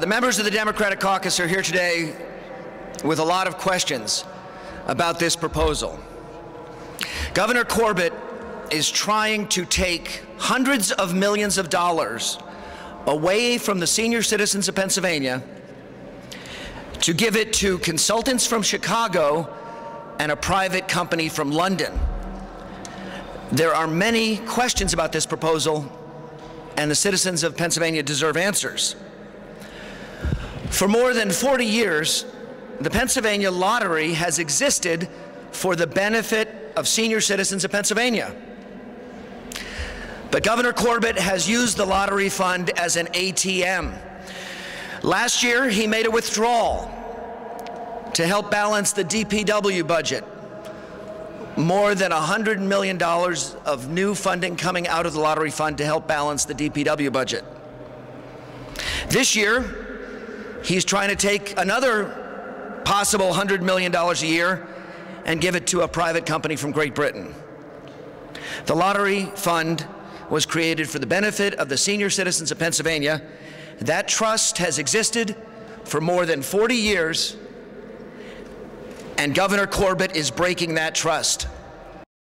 The members of the Democratic caucus are here today with a lot of questions about this proposal. Governor Corbett is trying to take hundreds of millions of dollars away from the senior citizens of Pennsylvania to give it to consultants from Chicago and a private company from London. There are many questions about this proposal, and the citizens of Pennsylvania deserve answers. For more than 40 years, the Pennsylvania Lottery has existed for the benefit of senior citizens of Pennsylvania. But Governor Corbett has used the lottery fund as an ATM. Last year, he made a withdrawal to help balance the DPW budget. More than $100 million of new funding coming out of the lottery fund to help balance the DPW budget. This year, he's trying to take another possible $100 million a year and give it to a private company from Great Britain. The lottery fund was created for the benefit of the senior citizens of Pennsylvania. That trust has existed for more than 40 years, and Governor Corbett is breaking that trust.